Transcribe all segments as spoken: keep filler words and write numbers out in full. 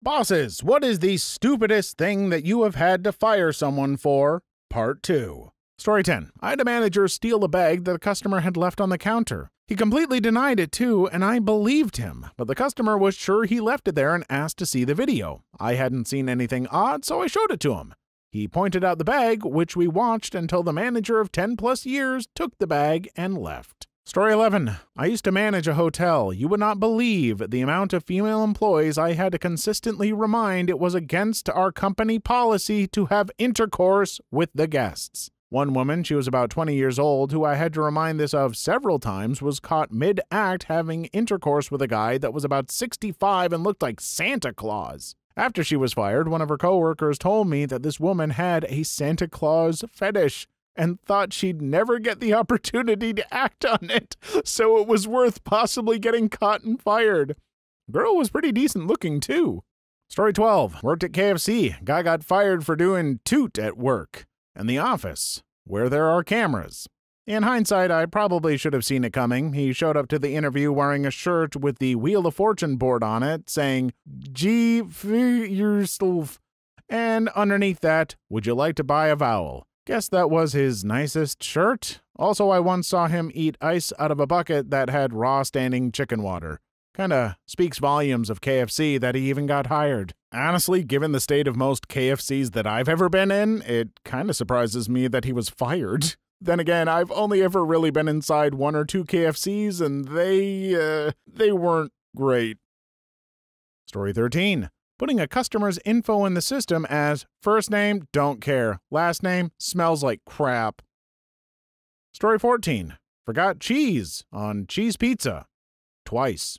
Bosses, what is the stupidest thing that you have had to fire someone for? Part two. Story ten. I had a manager steal a bag that a customer had left on the counter. He completely denied it too, and I believed him, but the customer was sure he left it there and asked to see the video. I hadn't seen anything odd, so I showed it to him. He pointed out the bag, which we watched until the manager of ten plus years took the bag and left. Story eleven. I used to manage a hotel. You would not believe the amount of female employees I had to consistently remind it was against our company policy to have intercourse with the guests. One woman, she was about twenty years old, who I had to remind this of several times, was caught mid-act having intercourse with a guy that was about sixty-five and looked like Santa Claus. After she was fired, one of her coworkers told me that this woman had a Santa Claus fetish and thought she'd never get the opportunity to act on it, so it was worth possibly getting caught and fired. Girl was pretty decent looking, too. Story twelve. Worked at K F C. Guy got fired for doing toot at work. And the office, where there are cameras. In hindsight, I probably should have seen it coming. He showed up to the interview wearing a shirt with the Wheel of Fortune board on it, saying, "Gee, yourself," and underneath that, "Would you like to buy a vowel?" Guess that was his nicest shirt. Also, I once saw him eat ice out of a bucket that had raw standing chicken water. Kinda speaks volumes of K F C that he even got hired. Honestly, given the state of most K F Cs that I've ever been in, it kinda surprises me that he was fired. Then again, I've only ever really been inside one or two K F Cs, and they, uh, they weren't great. Story thirteen. Putting a customer's info in the system as first name, don't care, last name, smells like crap. Story fourteen. Forgot cheese on cheese pizza. Twice.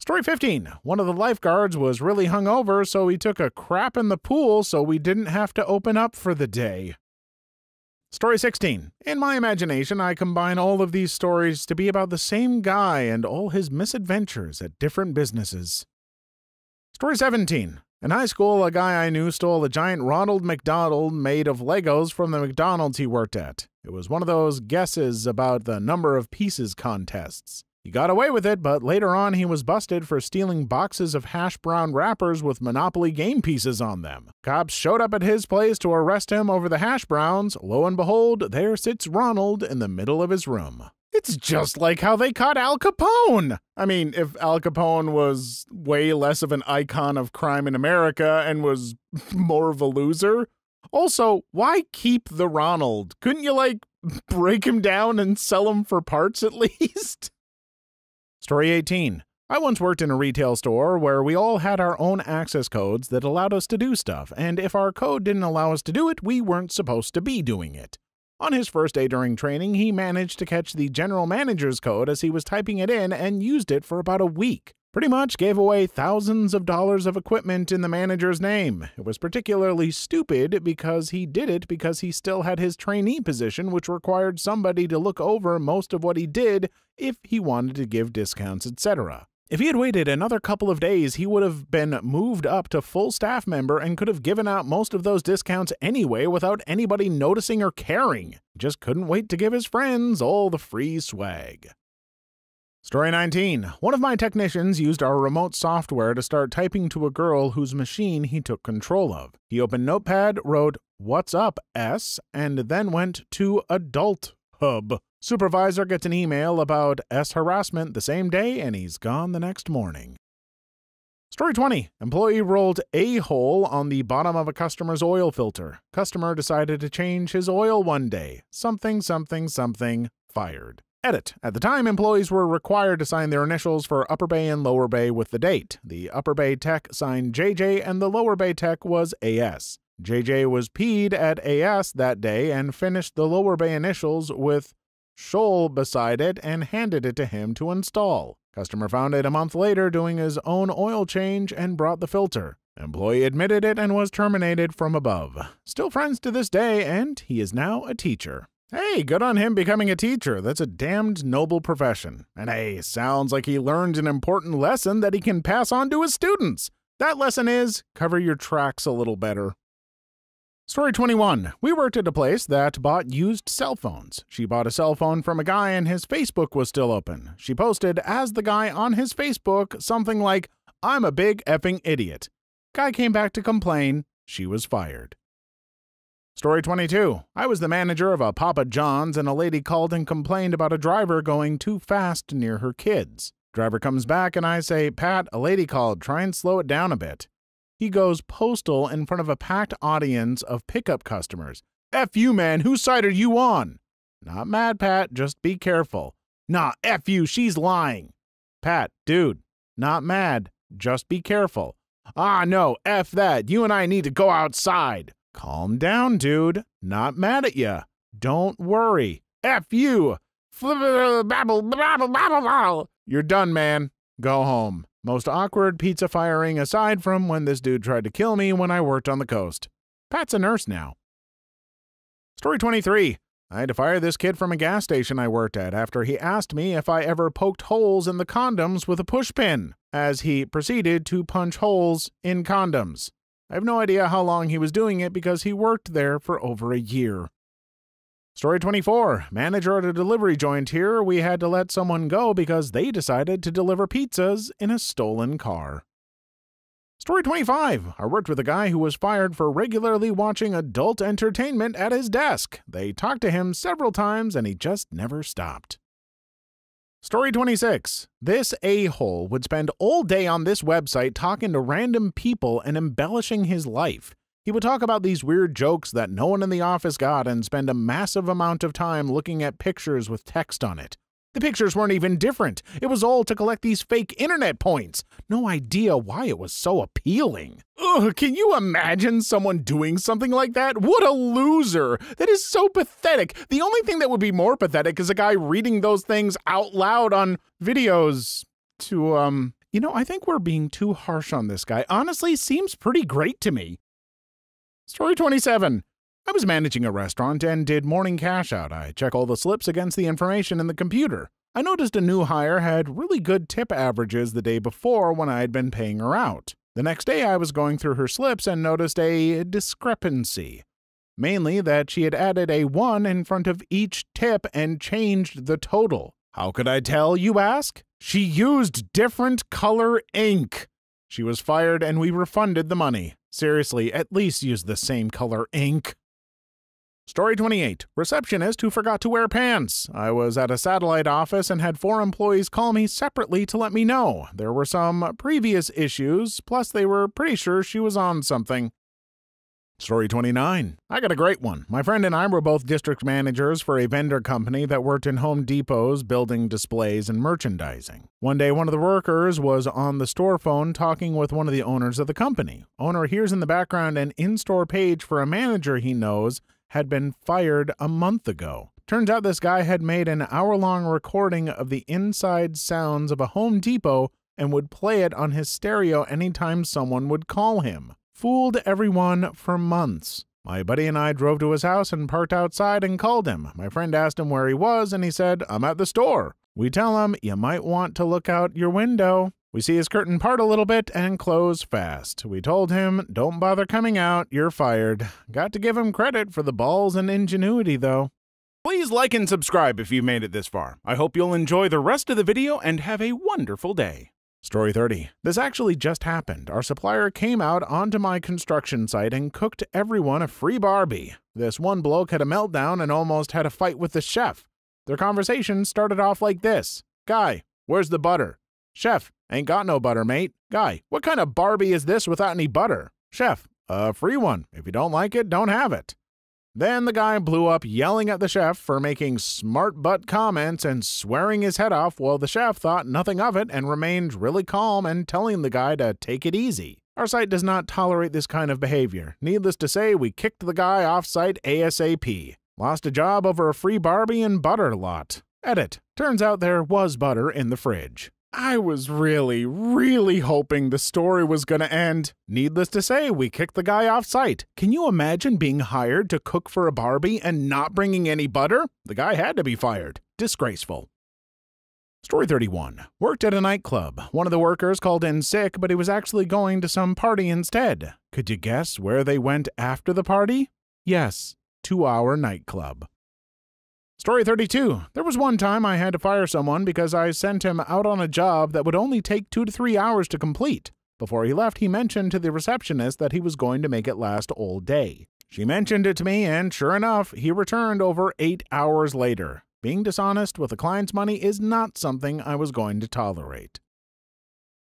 Story fifteen. One of the lifeguards was really hungover, so he took a crap in the pool so we didn't have to open up for the day. Story sixteen. In my imagination, I combine all of these stories to be about the same guy and all his misadventures at different businesses. Story seventeen. In high school, a guy I knew stole a giant Ronald McDonald made of Legos from the McDonald's he worked at. It was one of those guesses about the number of pieces contests. He got away with it, but later on he was busted for stealing boxes of hash brown wrappers with Monopoly game pieces on them. Cops showed up at his place to arrest him over the hash browns. Lo and behold, there sits Ronald in the middle of his room. It's just like how they caught Al Capone! I mean, if Al Capone was way less of an icon of crime in America and was more of a loser. Also, why keep the Ronald? Couldn't you, like, break him down and sell him for parts at least? Story eighteen. I once worked in a retail store where we all had our own access codes that allowed us to do stuff, and if our code didn't allow us to do it, we weren't supposed to be doing it. On his first day during training, he managed to catch the general manager's code as he was typing it in and used it for about a week. Pretty much gave away thousands of dollars of equipment in the manager's name. It was particularly stupid because he did it because he still had his trainee position, which required somebody to look over most of what he did if he wanted to give discounts, et cetera. If he had waited another couple of days, he would have been moved up to full staff member and could have given out most of those discounts anyway without anybody noticing or caring. Just couldn't wait to give his friends all the free swag. Story nineteen. One of my technicians used our remote software to start typing to a girl whose machine he took control of. He opened Notepad, wrote, "What's up, S," and then went to Adult Hub. Supervisor gets an email about S harassment the same day, and he's gone the next morning. Story twenty. Employee rolled a-hole on the bottom of a customer's oil filter. Customer decided to change his oil one day. Something, something, something, fired. Edit. At the time, employees were required to sign their initials for Upper Bay and Lower Bay with the date. The Upper Bay tech signed J J, and the Lower Bay tech was A S. J J was peed at A S that day and finished the Lower Bay initials with Shoal beside it and handed it to him to install. Customer found it a month later doing his own oil change and brought the filter. Employee admitted it and was terminated from above. Still friends to this day, and he is now a teacher. Hey, good on him becoming a teacher. That's a damned noble profession. And hey, sounds like he learned an important lesson that he can pass on to his students. That lesson is, cover your tracks a little better. Story twenty-one. We worked at a place that bought used cell phones. She bought a cell phone from a guy and his Facebook was still open. She posted as the guy on his Facebook something like, I'm a big effing idiot. Guy came back to complain. She was fired. Story twenty-two. I was the manager of a Papa John's, and a lady called and complained about a driver going too fast near her kids. Driver comes back and I say, Pat, a lady called. Try and slow it down a bit. He goes postal in front of a packed audience of pickup customers. F you, man. Whose side are you on? Not mad, Pat. Just be careful. Nah, F you. She's lying. Pat, dude. Not mad. Just be careful. Ah, no. F that. You and I need to go outside. Calm down, dude. Not mad at ya. Don't worry. F you. You're done, man. Go home. Most awkward pizza firing aside from when this dude tried to kill me when I worked on the coast. Pat's a nurse now. Story twenty-three. I had to fire this kid from a gas station I worked at after he asked me if I ever poked holes in the condoms with a pushpin, as he proceeded to punch holes in condoms. I have no idea how long he was doing it because he worked there for over a year. Story twenty-four. Manager at a delivery joint here. We had to let someone go because they decided to deliver pizzas in a stolen car. Story twenty-five. I worked with a guy who was fired for regularly watching adult entertainment at his desk. They talked to him several times and he just never stopped. Story twenty-six. This a-hole would spend all day on this website talking to random people and embellishing his life. He would talk about these weird jokes that no one in the office got and spend a massive amount of time looking at pictures with text on it. The pictures weren't even different. It was all to collect these fake internet points. No idea why it was so appealing. Ugh, can you imagine someone doing something like that? What a loser. That is so pathetic. The only thing that would be more pathetic is a guy reading those things out loud on videos to, um... You know, I think we're being too harsh on this guy. Honestly, seems pretty great to me. Story twenty-seven. I was managing a restaurant and did morning cash out. I check all the slips against the information in the computer. I noticed a new hire had really good tip averages the day before when I had been paying her out. The next day I was going through her slips and noticed a discrepancy. Mainly that she had added a one in front of each tip and changed the total. How could I tell, you ask? She used different color ink. She was fired and we refunded the money. Seriously, at least use the same color ink. Story twenty-eight. Receptionist who forgot to wear pants. I was at a satellite office and had four employees call me separately to let me know. There were some previous issues, plus they were pretty sure she was on something. Story twenty-nine. I got a great one. My friend and I were both district managers for a vendor company that worked in Home Depot's building displays and merchandising. One day, one of the workers was on the store phone talking with one of the owners of the company. Owner hears in the background an in-store page for a manager he knows had been fired a month ago. Turns out this guy had made an hour-long recording of the inside sounds of a Home Depot and would play it on his stereo anytime someone would call him. Fooled everyone for months. My buddy and I drove to his house and parked outside and called him. My friend asked him where he was and he said, I'm at the store. We tell him, you might want to look out your window. We see his curtain part a little bit and close fast. We told him, don't bother coming out, you're fired. Got to give him credit for the balls and ingenuity, though. Please like and subscribe if you've made it this far. I hope you'll enjoy the rest of the video and have a wonderful day. Story thirty. This actually just happened. Our supplier came out onto my construction site and cooked everyone a free Barbie. This one bloke had a meltdown and almost had a fight with the chef. Their conversation started off like this. Guy, where's the butter? Chef, ain't got no butter, mate. Guy, what kind of Barbie is this without any butter? Chef, a free one. If you don't like it, don't have it. Then the guy blew up yelling at the chef for making smart butt comments and swearing his head off while the chef thought nothing of it and remained really calm and telling the guy to take it easy. Our site does not tolerate this kind of behavior. Needless to say, we kicked the guy off site ASAP. Lost a job over a free Barbie and butter lot. Edit. Turns out there was butter in the fridge. I was really, really hoping the story was gonna end. Needless to say, we kicked the guy off site. Can you imagine being hired to cook for a Barbie and not bringing any butter? The guy had to be fired. Disgraceful. Story thirty-one. Worked at a nightclub. One of the workers called in sick, but he was actually going to some party instead. Could you guess where they went after the party? Yes, two-hour nightclub. Story thirty-two. There was one time I had to fire someone because I sent him out on a job that would only take two to three hours to complete. Before he left, he mentioned to the receptionist that he was going to make it last all day. She mentioned it to me, and sure enough, he returned over eight hours later. Being dishonest with a client's money is not something I was going to tolerate.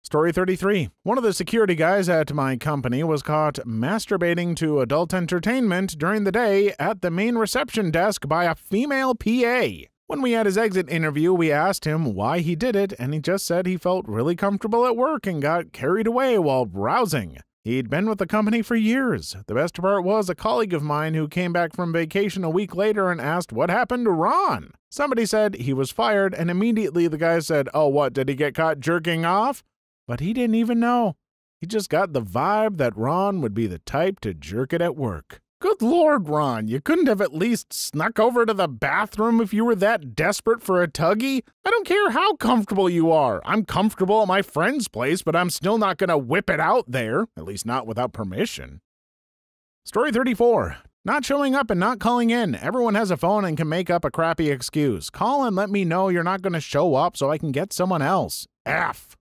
Story thirty-three. One of the security guys at my company was caught masturbating to adult entertainment during the day at the main reception desk by a female P A. When we had his exit interview, we asked him why he did it, and he just said he felt really comfortable at work and got carried away while browsing. He'd been with the company for years. The best part was a colleague of mine who came back from vacation a week later and asked what happened to Ron. Somebody said he was fired, and immediately the guy said, "Oh, what, did he get caught jerking off?" But he didn't even know. He just got the vibe that Ron would be the type to jerk it at work. Good Lord, Ron, you couldn't have at least snuck over to the bathroom if you were that desperate for a tuggy? I don't care how comfortable you are. I'm comfortable at my friend's place, but I'm still not going to whip it out there, at least not without permission. Story thirty-four. Not showing up and not calling in. Everyone has a phone and can make up a crappy excuse. Call and let me know you're not going to show up so I can get someone else. F.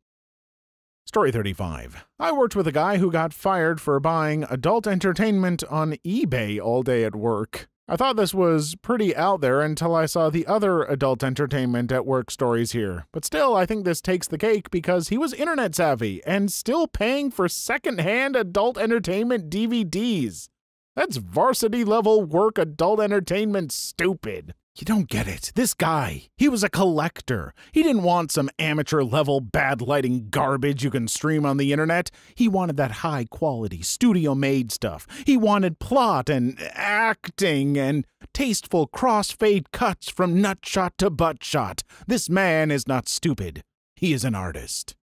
Story thirty-five. I worked with a guy who got fired for buying adult entertainment on eBay all day at work. I thought this was pretty out there until I saw the other adult entertainment at work stories here. But still, I think this takes the cake because he was internet savvy and still paying for secondhand adult entertainment D V Ds. That's varsity level work adult entertainment stupid. You don't get it. This guy, he was a collector. He didn't want some amateur-level bad lighting garbage you can stream on the internet. He wanted that high-quality, studio-made stuff. He wanted plot and acting and tasteful crossfade cuts from nutshot to buttshot. This man is not stupid. He is an artist.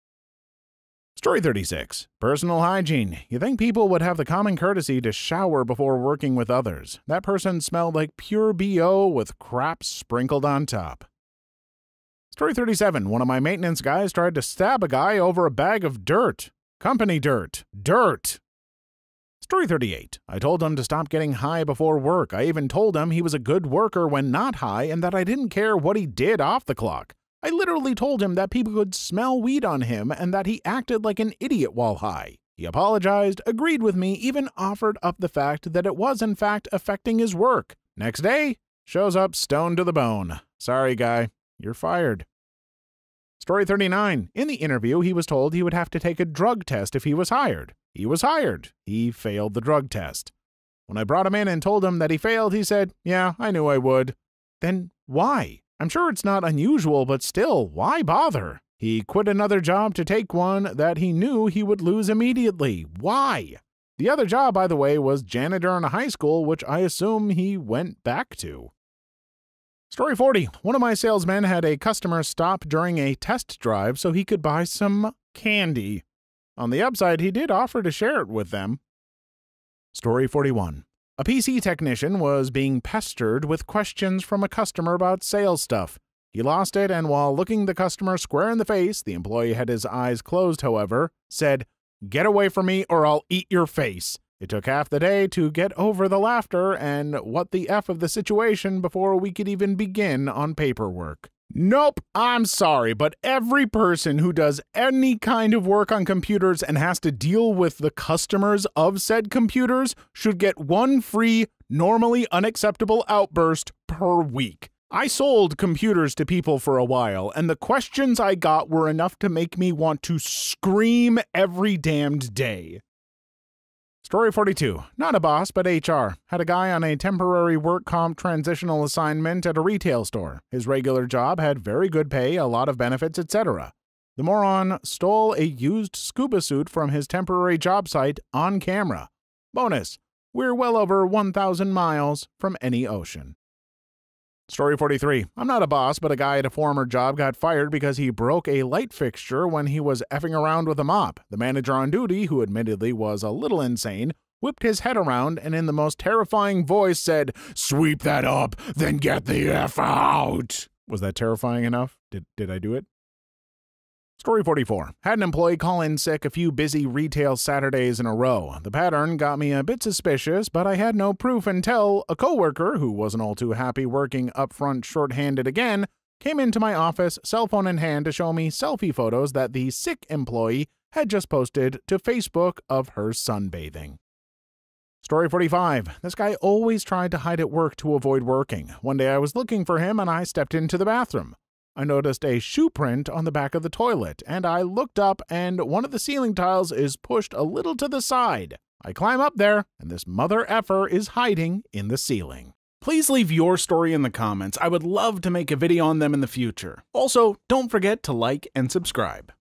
Story thirty-six. Personal hygiene. You think people would have the common courtesy to shower before working with others. That person smelled like pure B O with crap sprinkled on top. Story thirty-seven. One of my maintenance guys tried to stab a guy over a bag of dirt. Company dirt. Dirt. Story thirty-eight. I told him to stop getting high before work. I even told him he was a good worker when not high and that I didn't care what he did off the clock. I literally told him that people could smell weed on him and that he acted like an idiot while high. He apologized, agreed with me, even offered up the fact that it was in fact affecting his work. Next day, shows up stoned to the bone. Sorry, guy, you're fired. Story thirty-nine. In the interview, he was told he would have to take a drug test if he was hired. He was hired. He failed the drug test. When I brought him in and told him that he failed, he said, "Yeah, I knew I would." Then why? I'm sure it's not unusual, but still, why bother? He quit another job to take one that he knew he would lose immediately. Why? The other job, by the way, was janitor in a high school, which I assume he went back to. Story forty. One of my salesmen had a customer stop during a test drive so he could buy some candy. On the upside, he did offer to share it with them. Story forty-one. A P C technician was being pestered with questions from a customer about sales stuff. He lost it, and while looking the customer square in the face, the employee had his eyes closed, however, said, "Get away from me or I'll eat your face." It took half the day to get over the laughter and what the F of the situation before we could even begin on paperwork. Nope, I'm sorry, but every person who does any kind of work on computers and has to deal with the customers of said computers should get one free, normally unacceptable outburst per week. I sold computers to people for a while, and the questions I got were enough to make me want to scream every damned day. Story forty-two. Not a boss, but H R. Had a guy on a temporary work comp transitional assignment at a retail store. His regular job had very good pay, a lot of benefits, et cetera. The moron stole a used scuba suit from his temporary job site on camera. Bonus. We're well over one thousand miles from any ocean. Story forty-three. I'm not a boss, but a guy at a former job got fired because he broke a light fixture when he was effing around with a mop. The manager on duty, who admittedly was a little insane, whipped his head around and in the most terrifying voice said, "Sweep that up, then get the F out." Was that terrifying enough? Did, did I do it? Story forty-four. Had an employee call in sick a few busy retail Saturdays in a row. The pattern got me a bit suspicious, but I had no proof until a coworker, who wasn't all too happy working up front shorthanded again, came into my office, cell phone in hand, to show me selfie photos that the sick employee had just posted to Facebook of her sunbathing. Story forty-five. This guy always tried to hide at work to avoid working. One day I was looking for him and I stepped into the bathroom. I noticed a shoe print on the back of the toilet, and I looked up, and one of the ceiling tiles is pushed a little to the side. I climb up there, and this mother effer is hiding in the ceiling. Please leave your story in the comments. I would love to make a video on them in the future. Also, don't forget to like and subscribe.